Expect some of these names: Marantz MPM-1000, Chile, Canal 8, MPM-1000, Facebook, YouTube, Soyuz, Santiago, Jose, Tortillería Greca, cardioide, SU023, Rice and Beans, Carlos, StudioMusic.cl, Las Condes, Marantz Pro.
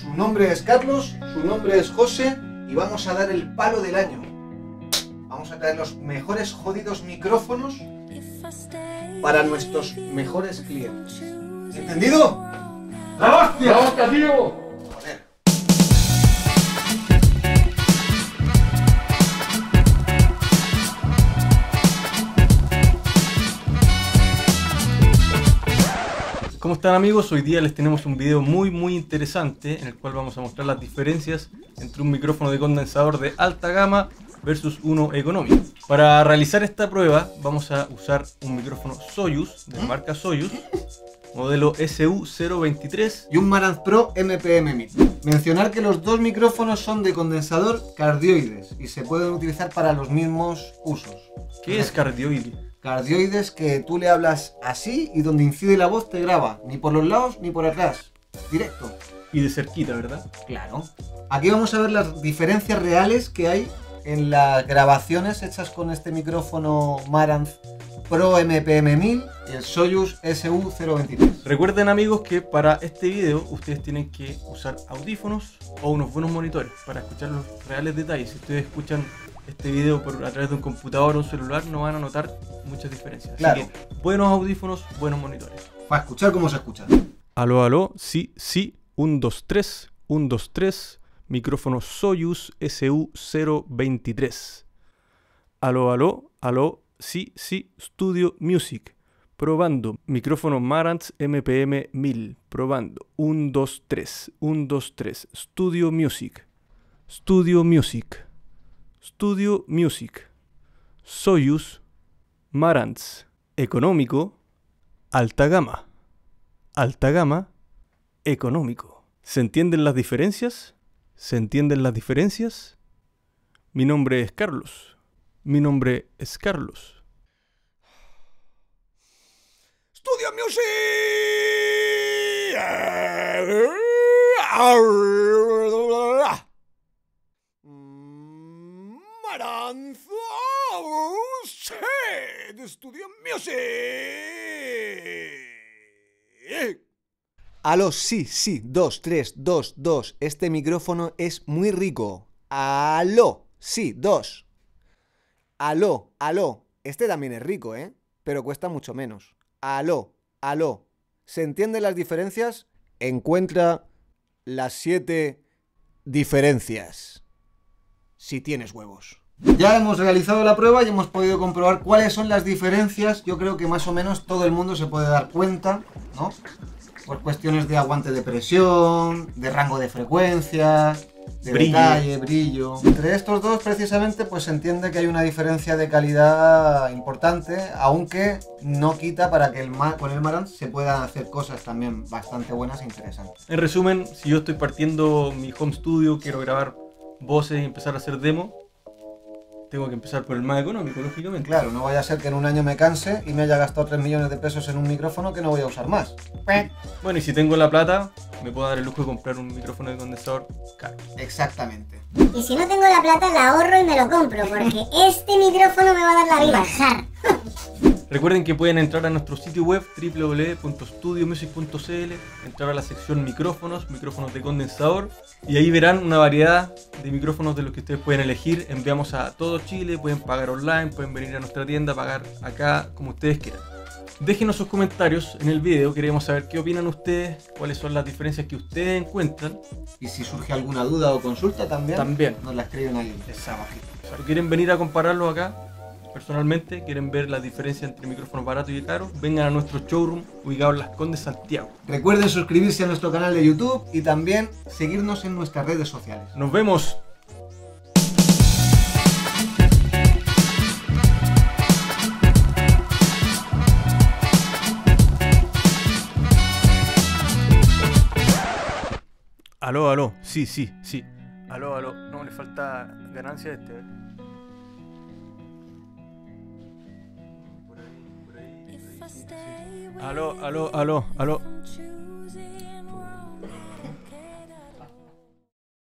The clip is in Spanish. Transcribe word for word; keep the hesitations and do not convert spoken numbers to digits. Su nombre es Carlos, su nombre es Jose y vamos a dar el palo del año. Vamos a traer los mejores jodidos micrófonos para nuestros mejores clientes. ¿Entendido? ¡La hostia! ¡La hostia, tío! ¿Cómo están, amigos? Hoy día les tenemos un video muy muy interesante en el cual vamos a mostrar las diferencias entre un micrófono de condensador de alta gama versus uno económico. Para realizar esta prueba vamos a usar un micrófono Soyuz, de la marca Soyuz, modelo S U cero veintitrés y un Marantz Pro M P M mil. Mencionar que los dos micrófonos son de condensador cardioides y se pueden utilizar para los mismos usos. ¿Qué es cardioide? Cardioides que tú le hablas así y donde incide la voz te graba, ni por los lados ni por atrás, directo. Y de cerquita, ¿verdad? Claro. Aquí vamos a ver las diferencias reales que hay en las grabaciones hechas con este micrófono Marantz Pro M P M mil y el Soyuz S U cero veintitrés. Recuerden, amigos, que para este video ustedes tienen que usar audífonos o unos buenos monitores para escuchar los reales detalles. Si ustedes escuchan este video por, a través de un computador o un celular, no van a notar muchas diferencias. Así claro. Que buenos audífonos, buenos monitores. Para escuchar cómo se escucha. Aló, aló, sí, sí, uno, dos, tres, uno, dos, tres, micrófono Soyuz S U cero veintitrés. Aló, aló, aló, sí, sí, Studio Music. Probando, micrófono Marantz M P M mil. Probando, uno, dos, tres, uno, dos, tres, Studio Music. Studio Music. Studio Music, Soyuz, Marantz, económico, alta gama, alta gama, económico. ¿Se entienden las diferencias? ¿Se entienden las diferencias? Mi nombre es Carlos, mi nombre es Carlos. Studio Music. Aló, sí, sí, dos, tres, dos, dos. Este micrófono es muy rico. Aló, sí, dos. Aló, aló. Este también es rico, ¿eh? Pero cuesta mucho menos. Aló, aló. ¿Se entienden las diferencias? Encuentra las siete diferencias. Si tienes huevos. Ya hemos realizado la prueba y hemos podido comprobar cuáles son las diferencias. Yo creo que más o menos todo el mundo se puede dar cuenta, ¿no? Por cuestiones de aguante de presión, de rango de frecuencia, de brillo. Detalle, brillo. Entre estos dos, precisamente, pues se entiende que hay una diferencia de calidad importante, aunque no quita para que el mar, con el Marantz se puedan hacer cosas también bastante buenas e interesantes. En resumen, si yo estoy partiendo mi home studio, quiero grabar voces y empezar a hacer demo, tengo que empezar por el más económico, lógicamente. Claro, no vaya a ser que en un año me canse y me haya gastado tres millones de pesos en un micrófono que no voy a usar más. Bueno, y si tengo la plata, me puedo dar el lujo de comprar un micrófono de condensador caro. Exactamente. Y si no tengo la plata, la ahorro y me lo compro, porque este micrófono me va a dar la vida. Bajar. Recuerden que pueden entrar a nuestro sitio web w w w punto studio music punto c l, entrar a la sección micrófonos, micrófonos de condensador, y ahí verán una variedad de micrófonos de los que ustedes pueden elegir. Enviamos a todo Chile, pueden pagar online, pueden venir a nuestra tienda, pagar acá, como ustedes quieran. Déjenos sus comentarios en el video, queremos saber qué opinan ustedes, cuáles son las diferencias que ustedes encuentran. Y si surge alguna duda o consulta también, también. Nos la escriben ahí. Exacto. Si quieren venir a compararlo acá, personalmente, quieren ver la diferencia entre micrófonos baratos y caros, vengan a nuestro showroom ubicado en Las Condes, Santiago. Recuerden suscribirse a nuestro canal de YouTube y también seguirnos en nuestras redes sociales. ¡Nos vemos! Aló, aló, sí, sí, sí. Aló, aló, no, le falta ganancia a este, ¿eh? Aló, aló, aló, aló.